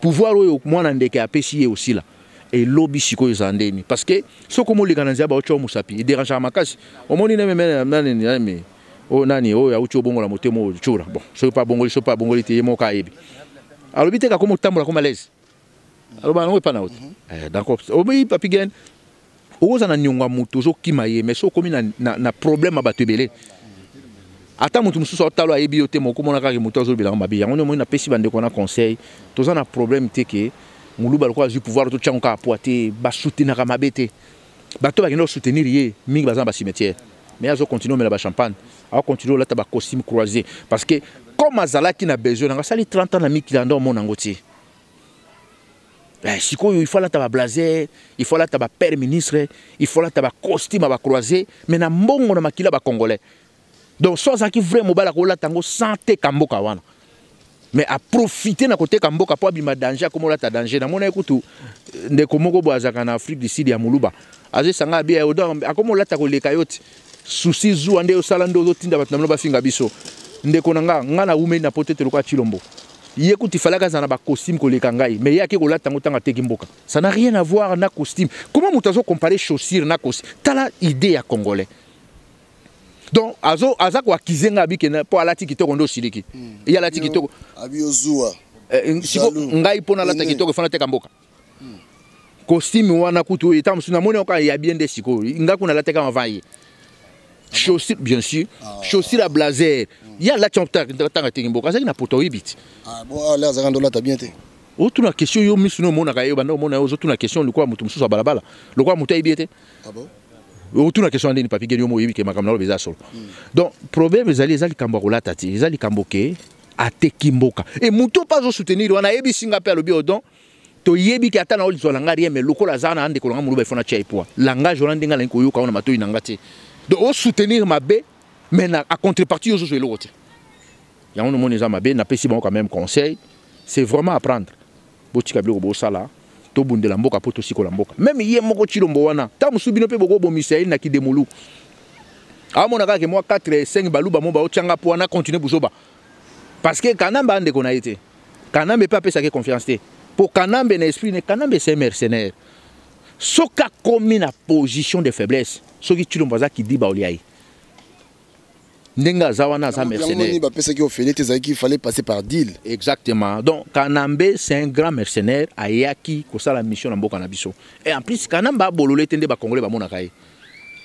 pouvoir oyo mwana ndeke apesiye aussi là et lobby siko ezandeni parce que soko mo likananzia ba ocho musapi et déranger makasi omoni na meme na me o nani o ya ucho bongo la motemo chura bon so pas bongo lité mo kaibi alors biteka comme tambula comme malaise alors ba no pas na autre d'accord obi papigen ozana nyonga mutu zo kimaye mais so komi na problème abatebele ata mutu mususu otalo ayebi yo te moko mona ka ke mutu azo bilanga mabia ngone mo na pesi bande kona conseil tozana problème te ke muluba lokwa ju pouvoir to tchanka apoater ba soutenir ka mabete bato ba kino soutenir ye mingi bazamba cimetière mais azo continuer mais la ba champagne a continuer la taba costume croisé parce que comme azalaki na besoin nga sali 30 ans na mikilando mona ngoti. Si il faut la taba blazer, il faut la taba père ministre, il faut la taba costume à croiser, mais na mbongo na makila ba congolais. Donc soit ça qui vrai mobala ko la tango santé kamboka wana. Mais à profiter na côté kamboka pour abima danger comme la ta danger na mona ekutu ndeko moko boazaka na Afrique du Sud ya muluba. Aze sanga bia odor akomo la ta ko leka yoti. Souci zu ande osalando zotinda batna ba finga biso. Ndeko nanga ngana ume na potete lokwa Tshilombo. Yekuti falaka zana ba costume ko lekangai mais yake ko latanga tanga te kimboka ça n'a rien à voir na costume comment mutazo comparer chaussures na costume tala idée ya congolais donc azo azako akizenga bi kena po alati kitoko ndo shiriki ya lati kitoko abiozua siko ngai pona lati kitoko fana te kamboka costume wana kutu etam suna mone oka ya bien de siko ngako na lati ka envahi chaussures bien sûr chaussures à blazer il y a la chanteur tanga te kimboka ça na poto ibiti. Ah bon, là, Zagandola, t'as bien été. Autre la question, yo, monsieur, non, mon agaïo, non, mon agaïo, autre la question, le quoi, moutou, moussou, balabala, le quoi, moutou, bien été. Ah bon? Autre la question, n'est pas piqué, yo, moïbi, qui m'a comme l'obéza sol. Donc, problème, les alliés, les cambarola, tati, les alliés, camboke, à te kimboka. Et moutou, pas au soutenir, on a ébi, singapé, le biodon, to yebi, qui attend, on dit, l'angarie, mais le colazana, de colon, moulou, fona, tchaïpoa. Langage, on a dit, on a on a matou, inangati. Donc, au soutenir ma bé, mais à contrepartie, yo, je l'autre. Il y a un moment où quand même conseil, c'est vraiment apprendre. Même hier, parce que Kanambe a été. Kanambe n'a pas fait sa confiance. Pour Kanambe, Kanambe c'est un mercenaire. Ce qui a commis la position de faiblesse, ce qui dit Nenga Zawana za mercenaire. Il fallait passer par deal. Exactement. Donc Kanambe c'est un grand mercenaire à Yaki, qui a la mission dans Mboka na biso. Et en plus Kanambe a bololé tende ba congolais ba monakaye.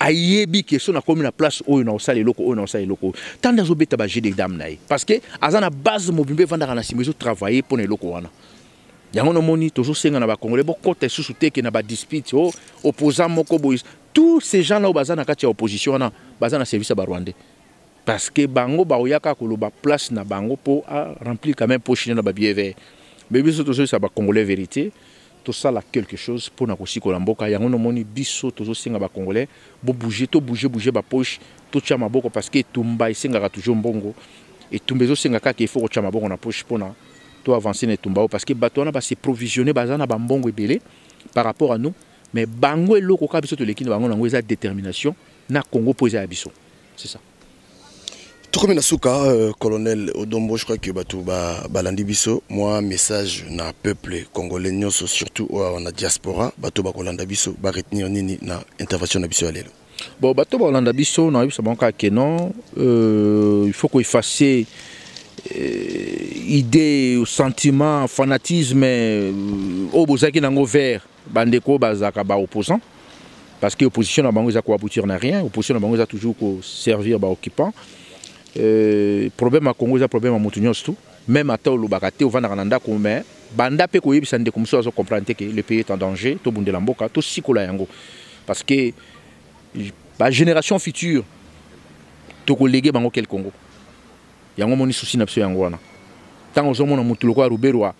ayebi question na commune na place oyo na osale loko oyo na osale loko tanda zo beta ba jede dam nae parce que azana base mobimbe vandaka na simezo travailler pour ne loko wana yango no moni tozo senga na ba congolais bo kota susu teke na ba dispute o opposant moko boys tous ces gens là o bazana kati ya opposition na bazana service ba Rwanda parce que bango ba oyaka koloba place na bango po a remplir quand même poche na ba billet vert mais biso tozo sa ba congolais vérité tout ça là quelque chose pour na kosi ko lamboka yango no moni biso tozo senga ba congolais bo bouger to bouger ba poche to tcha maboko parce que tumba isenga ka toujours mbongo et tumbezo senga ka ke faut ko tcha maboko na poche pona to avancer ne tumbao parce que batona ba se provisionner bazana ba mbongo ebelé par rapport à nous mais bango eloko ka biso to leki na bango nango eza détermination na Congo posé à biso c'est ça. Tout comme Nasuka, colonel Odombo, je crois que Batouba Balandi Bisso, moi, message na peuple congolais, surtout na diaspora, Batouba Kolanda Bisso, va retenir nini na intervention na Bisso à l'élo. Bon, Batouba Kolanda Bisso, na Bisso Banka Kenon, il faut qu'on efface idée, sentiment, fanatisme, au Bozaki Nango vert, Bandeko, Bazakaba opposant, parce que l'opposition n'a pas aboutir à rien, l'opposition n'a pas toujours servir aux occupants. Problème à Congo, problème à Moutunios tout. Même à Taolo Bagate, au Vanaranda, comme Banda Pekoïb, ça ne comprendre que le pays est en danger, tout Bunde Lamboka, tout Sikola Yango. Parce que la génération future, tout collègue Bango quel Congo. Yango moni souci n'a pas Yangoana. Tant aux hommes en Moutouloa, Ruberwa,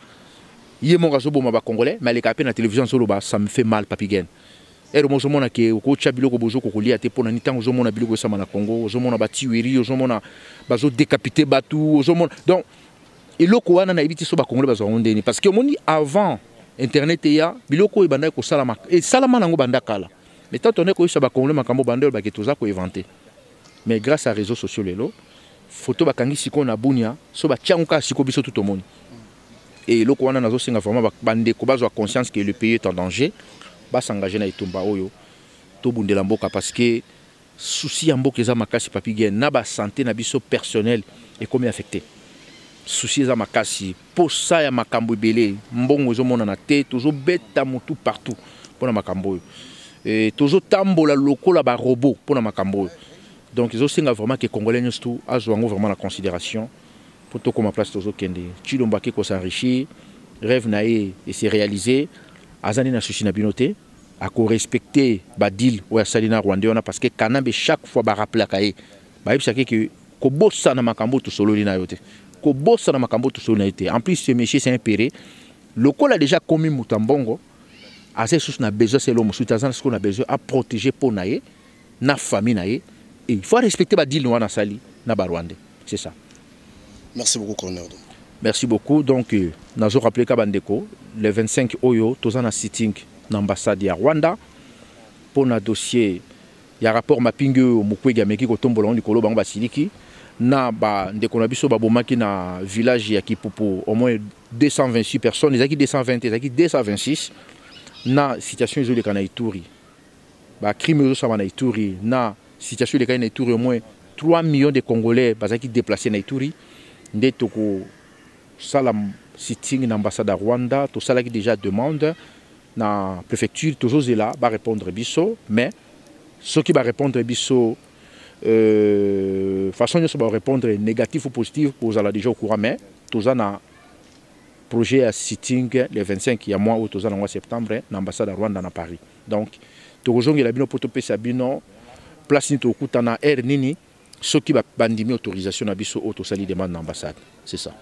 il y a mon gazo bomba congolais, mais les capes à la télévision solo bas, ça me fait mal, Papigen. Et au moment que au coach Abilo Bozo Kokoli a été pour l'anitan au moment Abilo Sama na Congo, au moment Batiwiri, au moment Bazo décapité Batou, au moment donc et loko ana na ibiti so ba Congo bazo ondeni parce que moni avant internet ya biloko ebanda ko salama et salama nango banda kala mais tant on est ko so ba Congo makambo banda ba ketoza ko inventer mais grâce à réseaux sociaux lelo photo ba kangi siko na Bunia so ba tianguka siko biso tout au monde et loko ana nazo singa vraiment ba bande ko bazo conscience que le pays est en danger. Bas s'engager na itumba oyo to bundela mboka parce que souci ya mboka za makasi papige na ba santé na biso personnel et comme affecté souci za makasi pour ça ya makambo belé mbongo zo mona na te toujours beta mutu partout pona makambo et toujours tambola lokola ba robot pona makambo donc ils ont singa vraiment que congolais nous tout azoango vraiment la considération pour to comme place tozo kende Tshilombo ke ko s'enrichir rêve naé et c'est réalisé Azani na souci na binoté a ko respecter badil ou Salina Rwanda on a parce que Kanambe chaque fois ba rappeler kae ba yebisa que ko bossa na makambo to solo na yote ko bossa na makambo to solo na yote en plus ce monsieur c'est un péré le col a déjà commis mutambongo a ses sous na besoin c'est l'homme sous tazan ce qu'on a besoin à protéger pour nae na famille nae et il faut respecter badil on a sali na ba Rwanda c'est ça. Merci beaucoup colonel. Merci beaucoup. Donc, nous avons rappelé Kabandeko, le 25 Oyo, nous avons un sitting dans l'ambassade de Rwanda pour un dossier. Il y a un rapport mapping au Mukwege Ameki, au Tombolon, du Kolo, Bamba Siliki. Nous avons un village qui pour au moins 226 personnes, il y a 220, il y a 226. Nous avons une situation de Ituri. Le crime de Ituri. Nous avons une situation de Ituri. Au moins 3 millions de Congolais qui sont déplacés en Ituri. Salam sitting l'ambassade à Rwanda, tout ça qui déjà demande dans la préfecture, toujours là, va répondre biso, mais ceux qui va répondre biso, façon va répondre négatif ou positif, vous allez déjà au courant, mais tout ça na projet à sitting le 25 il y a mois ou tout ça le mois septembre, l'ambassade à Rwanda à Paris. Donc, tout rejoindre la bino pour tout sabino, place ni tout coutana air nini, ceux qui va bandimi autorisation à biso, tout ça demande l'ambassade, c'est ça.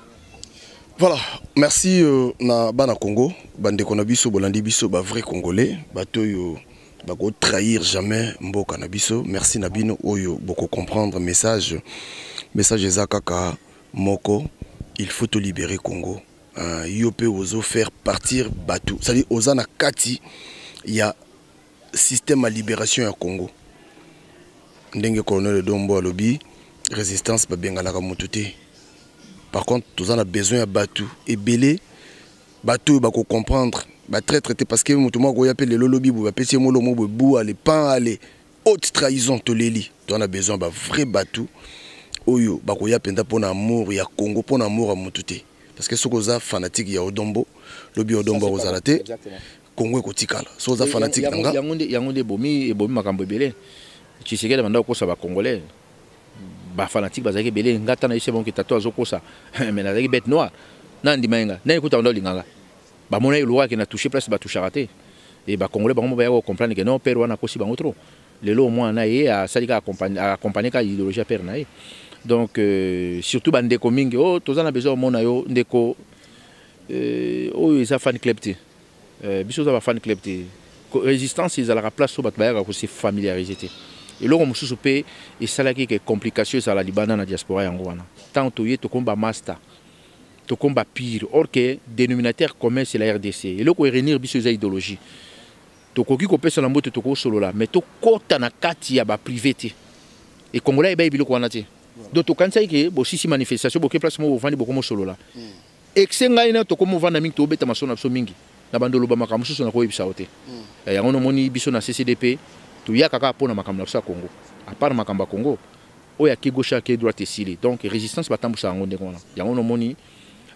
Voilà, merci na bana Congo, bande konabiso bolandi biso ba vrai congolais, bato yo ba ko trahir jamais mboka na biso. Merci nabino oyo boko comprendre message ezakaka moko, il faut te libérer Congo. Yo pe ozo faire partir bato. C'est-à-dire ozana kati ya système à libération ya Congo. Ndenge colonel Dombo alobi résistance ba bengalaka motute. Par contre, tous on a besoin de Batou et Belé, Batou, bah qu'on comprendre, bah très traité parce que tout le monde qui appelle les lobbies, bah petit molo mo boua les pains aller haute trahison te les lit. On a besoin bah vrai Batou, oyo, bah qu'on y appelle pour l'amour, il y a Congo pour l'amour à Montouté. Parce que ceux qui sont fanatiques, il y a Odombo, lobby Odombo aux aratés, Congo est cotical. Ceux qui sont fanatiques, il y a des bomi et bomi macambo Belé. Tshisekedi manda okosa ba Congolais. Ba fanatique bazaki belé ngata na yise bon kitato azokosa. Mais na zaki bête noire. Nandi menga, na ekuta ndo linganga. Ba mona ilwa ki na toucher place ba toucher raté. Et ba Congolais ba moba ya comprendre que non père wana kosi bango trop. Le lot moi na ye a salika accompagner ka idéologie père na ye. Donc surtout ba ndeko mingi oh tozana besoin mona yo ndeko oh isa fan klepti. Biso za ba fan klepti. Résistance ils à la place au batbaya ko se familiariser. Et là, on se peut et ça là qui est complication ça la Liban na diaspora yangoana. Tant toyé to combat master, to combat pire. Or que dénominateur commun c'est la RDC. Et là, on réunir biso za idéologie. To koki ko pesa na moto to ko solo là, mais to kota na kati ya ba private. Et Congolais ba bilo ko anati. Donc to kansa ke bo sisi manifestation bo ke place mo vandi bo ko mo solo là. Exenga ina to ko mo vanda mingi to beta masona biso mingi. Na bandolo ba makamusu so na ko ibisa ote. Ya ngono moni biso na CCDP. Tuya kaka pona makambo na Congo. A part makambo Congo, oya ki gauche ki droite esili. Donc résistance batambu sa ngonde kona. Ya ngono moni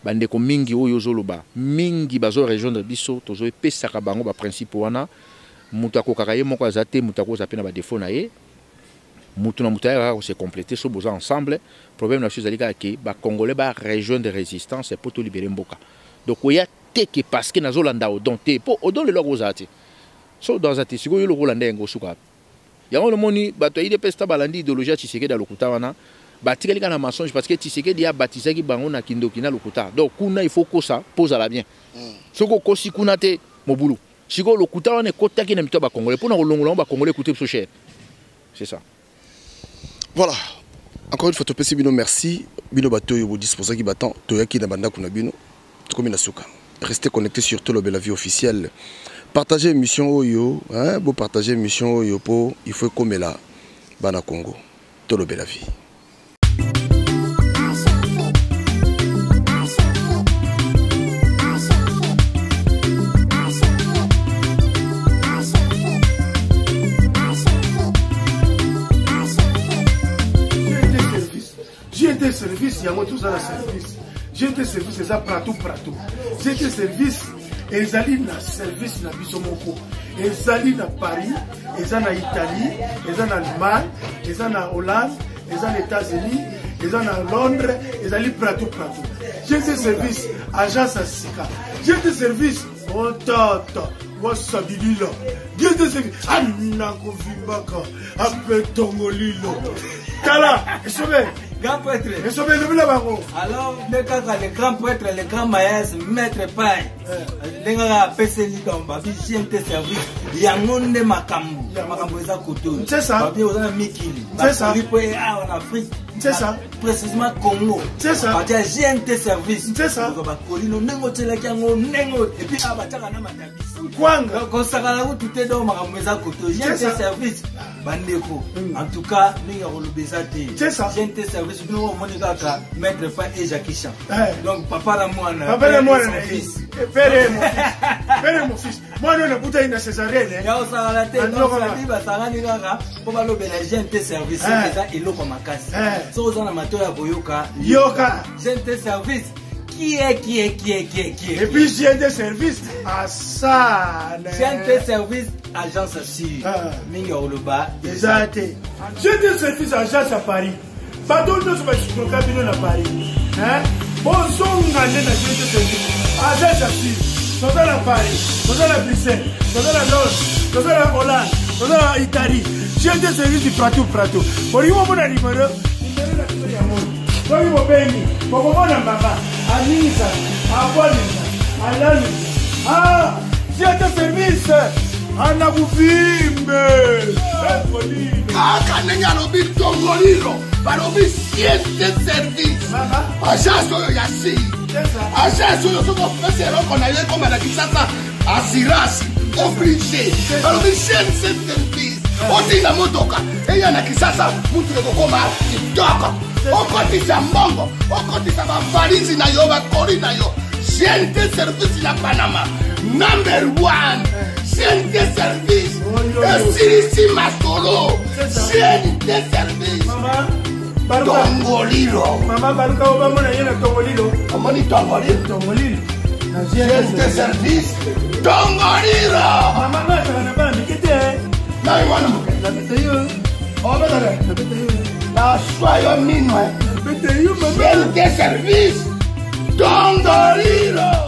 bande ko mingi oyo zoloba. Mingi bazo rejoindre biso tozo pesa ka bango ba principe wana. Mutu akokaka ye moko azate mutu akoza pena ba défaut na ye. Mutu na mutu ya ko se compléter so boza ensemble. Problème na chose alika ki ba Congolais ba rejoindre résistance pour to libérer Mboka. Donc oya teke parce que na zolanda odonte po odon le logo zate. So dans un tissu, il y a le Rwandais qui est il y a un moni, il y a des idéologies qui sont dans le Koutawana. Il y a des mensonges parce que Tshisekedi y a baptisé qui sont dans le Koutawana. Donc, il faut que ça pose à la bien. Ce que si on a été mobulu, si on a le Koutawana, on a été dans le Congolais. Pour nous, on a Congolais coûté plus cher. C'est ça. Voilà. Encore une fois, merci. Bino Bato, il y a 10% qui battent. Toyaki n'a pas d'abandon. Tout comme il a souka. Restez connectés sur tout le Belavi officiel. Partagez l'émission Oyo, hein, vous partagez l'émission Oyo pour il faut comme là, Bana Congo, Tolo Bela vie. J'ai des services, il y a moi tous à la service. J'ai des services, c'est ça, pratou, pratou. J'ai des services. Ils allaient dans le service de la Bissomoko. Ils allaient dans Paris, ils allaient en Italie, ils allaient en Allemagne, ils allaient en Hollande, ils allaient aux États-Unis, ils allaient en Londres, ils allaient partout, partout. J'ai des services, agence à Sika. J'ai des services, oh tata, moi ça dit là. J'ai des services, ah nako vimaka, après tongolilo. Kala, échevez. Grand prêtre. Alors, le grand prêtre, le grand maïs, maître paille. Les gars, PC Lidomba, Vicente Service, Yamonde Makambo, Makamboza Koutou. C'est ça. C'est ça. En Afrique. C'est ça. Précisément Congo. C'est ça. Parce que GNT Service. C'est ça. Et puis, Service. En tout cas, c'est ça. GNT Service, nous, on Maître Fa et Jakisha. Donc, papa la moine. Papa la moine. Père mon fils. Moi, nous, on a une césarienne. Soza na matoya boyoka yoka gente service qui est et puis gente service à ça gente service agence à Syrie minga oloba exact gente service agence à Paris pardon nous sommes sur cabine à Paris hein bonzonga nena gente service agence à Syrie soza la Paris soza la Bruxelles soza la Londres soza la Hollande soza la Italie gente service pratou pour yo mon numéro j'ai un service à Nabuvimbe. Ah, quand on a l'objet de Tongoliro, par objet de service. Agence de Yassi. Agence de Yassi. On a eu comme la Kinshasa. Assurance, obligé. Par objet de service. On dit la motoka. Et il y en a qui ça, moutre de Goma, qui toque. On continue à Mongo, on continue à valise, na yo, corina yo. Gente service la Panama. #1. Gente service. Sirisi Masolo. Gente service. Tongolilo. Maman, Baruka Obama, il y en a Tongolilo. Comment dit Tongolilo? Gente service. Tongolilo. Maman, ça n'a pas de quitté. Là, il y en a. Soyons minoués. J'ai des services. Dondorilo.